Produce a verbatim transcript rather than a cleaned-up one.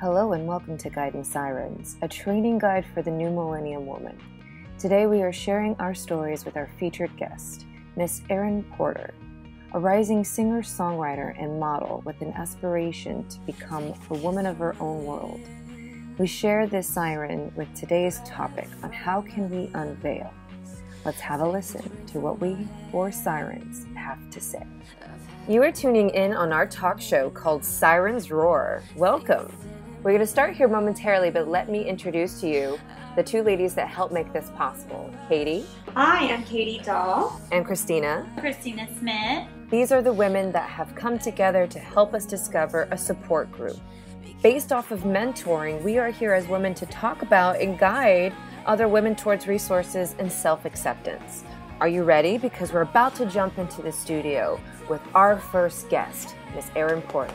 Hello and welcome to Guiding Sirens, a training guide for the new millennium woman. Today we are sharing our stories with our featured guest, Miss Erin Porter, a rising singer-songwriter and model with an aspiration to become a woman of her own world. We share this siren with today's topic on how can we unveil. Let's have a listen to what we, four sirens, have to say. You are tuning in on our talk show called Sirens Roar. Welcome. We're going to start here momentarily, but let me introduce to you the two ladies that help make this possible. Katy. Hi, I'm Katy Dolle. And Christina. Christina Smith. These are the women that have come together to help us discover a support group. Based off of mentoring, we are here as women to talk about and guide other women towards resources and self-acceptance. Are you ready? Because we're about to jump into the studio with our first guest, Miss Erin Porter.